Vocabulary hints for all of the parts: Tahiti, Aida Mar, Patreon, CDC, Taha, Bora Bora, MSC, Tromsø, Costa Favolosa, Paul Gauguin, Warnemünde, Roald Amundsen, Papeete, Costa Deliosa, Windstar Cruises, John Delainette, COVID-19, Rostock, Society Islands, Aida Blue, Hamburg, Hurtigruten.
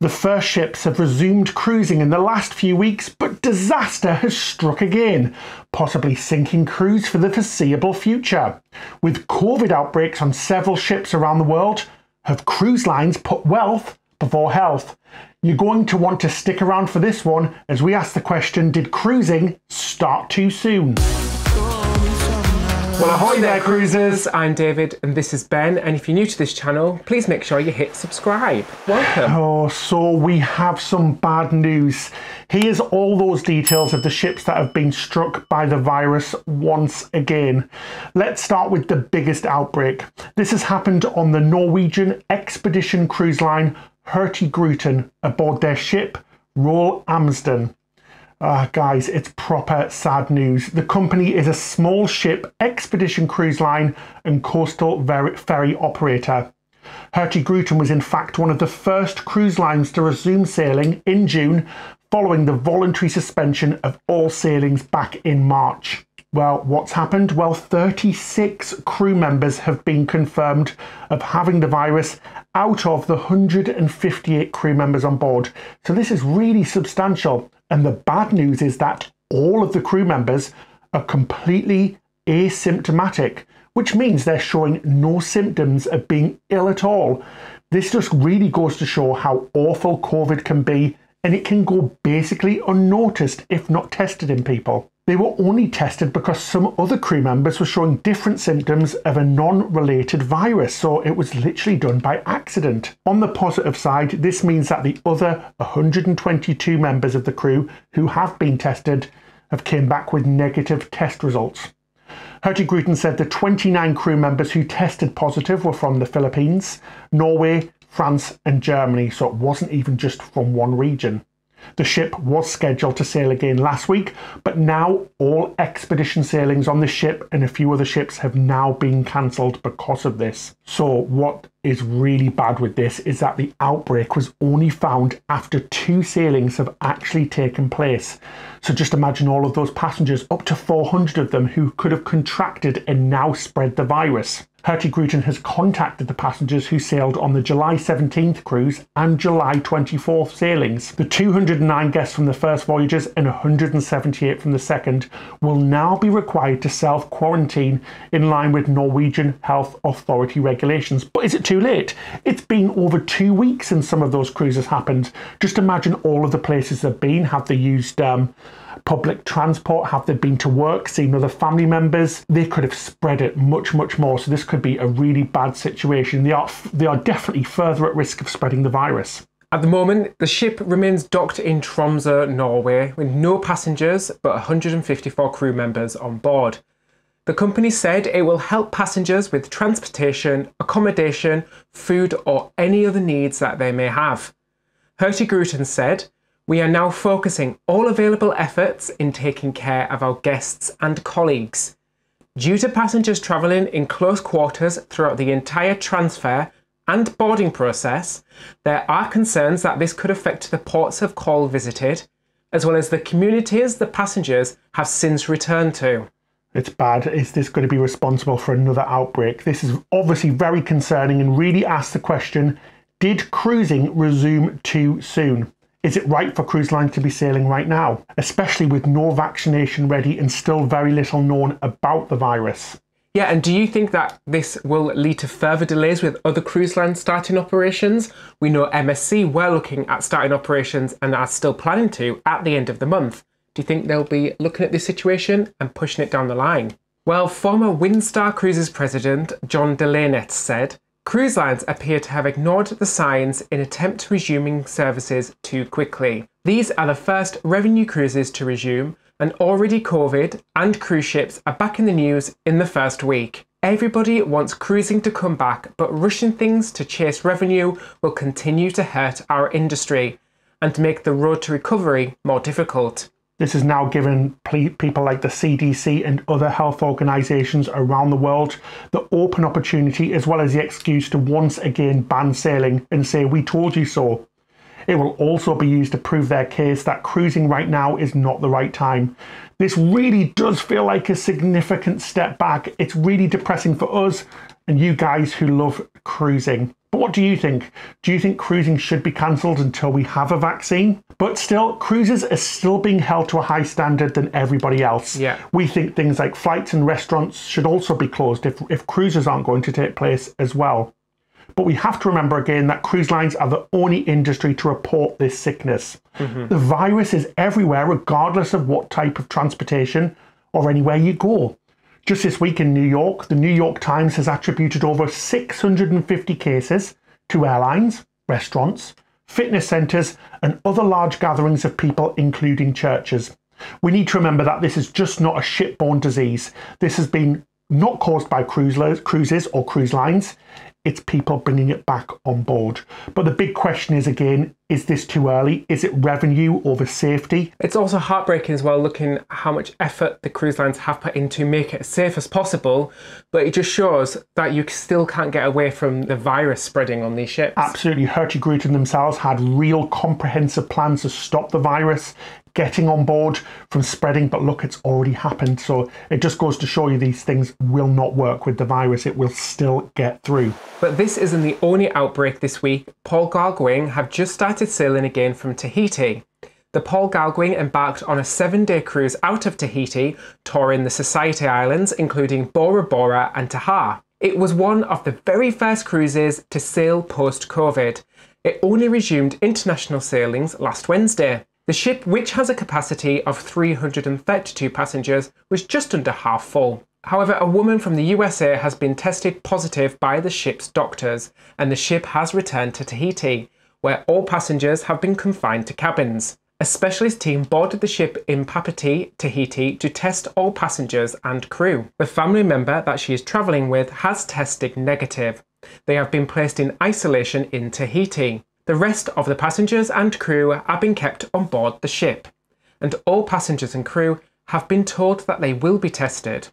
The first ships have resumed cruising in the last few weeks, but disaster has struck again, possibly sinking crews for the foreseeable future. With COVID outbreaks on several ships around the world, have cruise lines put wealth before health? You're going to want to stick around for this one as we ask the question, did cruising start too soon? Well, ahoy there cruisers, I'm David and this is Ben, and if you're new to this channel, please make sure you hit subscribe. Welcome. Oh, so we have some bad news. Here's all those details of the ships that have been struck by the virus once again. Let's start with the biggest outbreak. This has happened on the Norwegian expedition cruise line Hurtigruten aboard their ship Roald Amundsen. Guys, it's proper sad news. The company is a small ship expedition cruise line and coastal ferry operator. Hurtigruten was in fact one of the first cruise lines to resume sailing in June following the voluntary suspension of all sailings back in March. Well, what's happened? Well, 36 crew members have been confirmed of having the virus out of the 158 crew members on board. So this is really substantial. And the bad news is that all of the crew members are completely asymptomatic, which means they're showing no symptoms of being ill at all. This just really goes to show how awful COVID can be, and it can go basically unnoticed if not tested in people. They were only tested because some other crew members were showing different symptoms of a non-related virus, so it was literally done by accident. On the positive side, this means that the other 122 members of the crew who have been tested have come back with negative test results. Hurtigruten said the 29 crew members who tested positive were from the Philippines, Norway, France and Germany, so it wasn't even just from one region. The ship was scheduled to sail again last week, but now all expedition sailings on this ship and a few other ships have now been cancelled because of this. So what is really bad with this is that the outbreak was only found after 2 sailings have actually taken place. So just imagine all of those passengers, up to 400 of them, who could have contracted and now spread the virus. Hurtigruten has contacted the passengers who sailed on the July 17th cruise and July 24th sailings. The 209 guests from the first voyages and 178 from the second will now be required to self-quarantine in line with Norwegian Health Authority regulations. But is it too late? It's been over 2 weeks since some of those cruises happened. Just imagine all of the places they've been. Have they used public transport? Have they been to work, seen other family members? They could have spread it much more, so this could be a really bad situation. They are definitely further at risk of spreading the virus. At the moment, the ship remains docked in Tromsø, Norway, with no passengers but 154 crew members on board. The company said it will help passengers with transportation, accommodation, food or any other needs that they may have. Hurtigruten said, "We are now focusing all available efforts in taking care of our guests and colleagues. Due to passengers travelling in close quarters throughout the entire transfer and boarding process, there are concerns that this could affect the ports of call visited, as well as the communities the passengers have since returned to." It's bad. Is this going to be responsible for another outbreak? This is obviously very concerning and really asks the question, did cruising resume too soon? Is it right for cruise lines to be sailing right now, especially with no vaccination ready and still very little known about the virus? Yeah, and do you think that this will lead to further delays with other cruise lines starting operations? We know MSC were looking at starting operations and are still planning to at the end of the month. Do you think they'll be looking at this situation and pushing it down the line? Well, former Windstar Cruises president John Delainette said, "Cruise lines appear to have ignored the signs in attempt to resuming services too quickly. These are the first revenue cruises to resume, and already COVID and cruise ships are back in the news in the first week. Everybody wants cruising to come back, but rushing things to chase revenue will continue to hurt our industry and make the road to recovery more difficult." This has now given people like the CDC and other health organisations around the world the open opportunity as well as the excuse to once again ban sailing and say, "We told you so." It will also be used to prove their case that cruising right now is not the right time. This really does feel like a significant step back. It's really depressing for us and you guys who love cruising. But what do you think? Do you think cruising should be cancelled until we have a vaccine? But still, cruises are still being held to a high standard than everybody else. Yeah. We think things like flights and restaurants should also be closed if cruises aren't going to take place as well. But we have to remember again that cruise lines are the only industry to report this sickness. Mm-hmm. The virus is everywhere, regardless of what type of transportation or anywhere you go. Just this week in New York, the New York Times has attributed over 650 cases to airlines, restaurants, fitness centres and other large gatherings of people, including churches. We need to remember that this is just not a shipborne disease. This has been not caused by cruises or cruise lines. It's people bringing it back on board. But the big question is, again, is this too early? Is it revenue over safety? It's also heartbreaking as well, looking at how much effort the cruise lines have put in to make it as safe as possible, but it just shows that you still can't get away from the virus spreading on these ships. Absolutely. Hurtigruten themselves had real comprehensive plans to stop the virus getting on board from spreading, but look, it's already happened. So it just goes to show you these things will not work with the virus. It will still get through. But this isn't the only outbreak this week. Paul Gauguin have just started sailing again from Tahiti. The Paul Gauguin embarked on a 7-day cruise out of Tahiti, touring the Society Islands, including Bora Bora and Taha. It was one of the very first cruises to sail post-COVID. It only resumed international sailings last Wednesday. The ship, which has a capacity of 332 passengers, was just under half full. However, a woman from the USA has been tested positive by the ship's doctors, and the ship has returned to Tahiti, where all passengers have been confined to cabins. A specialist team boarded the ship in Papeete, Tahiti, to test all passengers and crew. The family member that she is travelling with has tested negative. They have been placed in isolation in Tahiti. The rest of the passengers and crew have been kept on board the ship, and all passengers and crew have been told that they will be tested.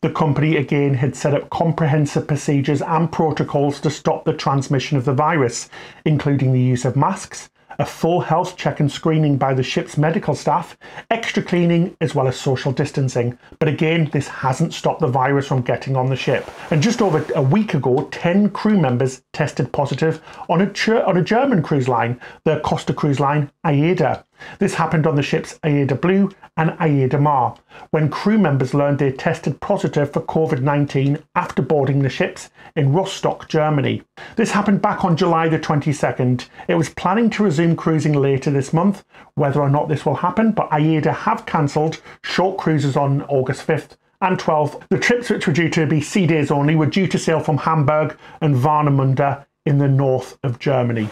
The company again had set up comprehensive procedures and protocols to stop the transmission of the virus, including the use of masks, a full health check and screening by the ship's medical staff, extra cleaning as well as social distancing. But again, this hasn't stopped the virus from getting on the ship. And just over a week ago, 10 crew members tested positive on a German cruise line, the Costa cruise line Aida. This happened on the ships Aida Blue and Aida Mar, when crew members learned they tested positive for COVID-19 after boarding the ships in Rostock, Germany. This happened back on July the 22nd. It was planning to resume cruising later this month. Whether or not this will happen, but Aida have cancelled short cruises on August 5th and 12th. The trips, which were due to be sea days only, were due to sail from Hamburg and Warnemünde in the north of Germany.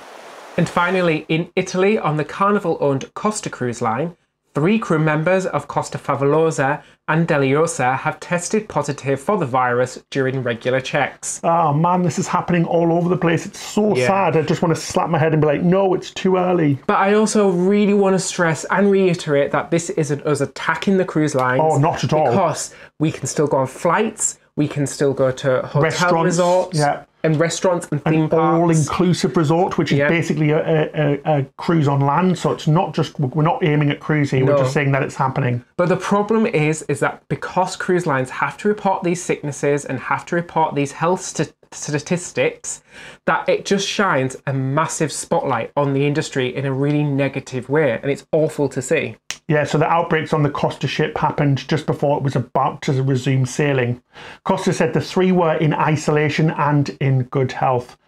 And finally, in Italy, on the Carnival-owned Costa cruise line, 3 crew members of Costa Favolosa and Deliosa have tested positive for the virus during regular checks. Oh man, this is happening all over the place. It's so sad. I just want to slap my head and be like, no, it's too early. But I also really want to stress and reiterate that this isn't us attacking the cruise lines. Oh, not at all. Because we can still go on flights, we can still go to hotel resorts. Yeah. And restaurants and theme parks. An all-inclusive resort, which is basically a cruise on land. So it's not just, we're not aiming at cruise here, we're just saying that it's happening. But the problem is that because cruise lines have to report these sicknesses and have to report these health statistics, that it just shines a massive spotlight on the industry in a really negative way. And it's awful to see. Yeah, so the outbreaks on the Costa ship happened just before it was about to resume sailing. Costa said the 3 were in isolation and in good health.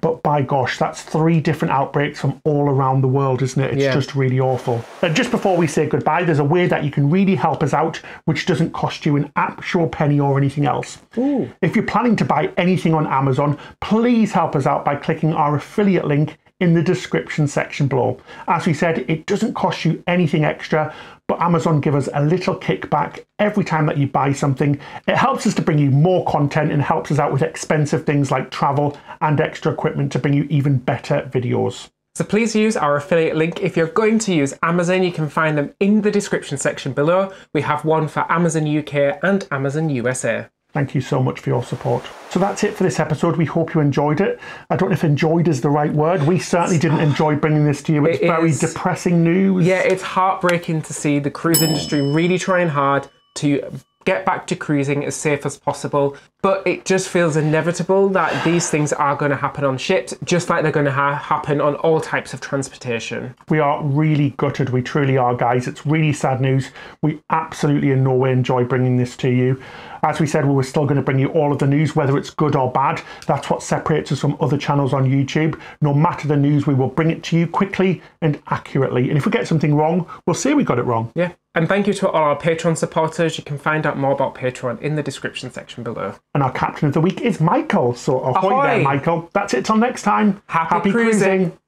But by gosh, that's 3 different outbreaks from all around the world, isn't it? It's just really awful. And just before we say goodbye, there's a way that you can really help us out, which doesn't cost you an actual penny or anything else. Ooh. If you're planning to buy anything on Amazon, please help us out by clicking our affiliate link in the description section below. As we said, it doesn't cost you anything extra, but Amazon give us a little kickback every time that you buy something. It helps us to bring you more content and helps us out with expensive things like travel and extra equipment to bring you even better videos. So please use our affiliate link. If you're going to use Amazon, you can find them in the description section below. We have one for Amazon UK and Amazon USA. Thank you so much for your support. So that's it for this episode. We hope you enjoyed it. I don't know if enjoyed is the right word. We certainly didn't enjoy bringing this to you. It's very depressing news. Yeah, it's heartbreaking to see the cruise industry really trying hard to get back to cruising as safe as possible. But it just feels inevitable that these things are going to happen on ships, just like they're going to happen on all types of transportation. We are really gutted. We truly are, guys. It's really sad news. We absolutely in no way enjoy bringing this to you. As we said, we were still going to bring you all of the news, whether it's good or bad. That's what separates us from other channels on YouTube. No matter the news, we will bring it to you quickly and accurately. And if we get something wrong, we'll say we got it wrong. Yeah. And thank you to all our Patreon supporters. You can find out more about Patreon in the description section below. And our captain of the week is Michael. So ahoy there, Michael. That's it till next time. Happy cruising.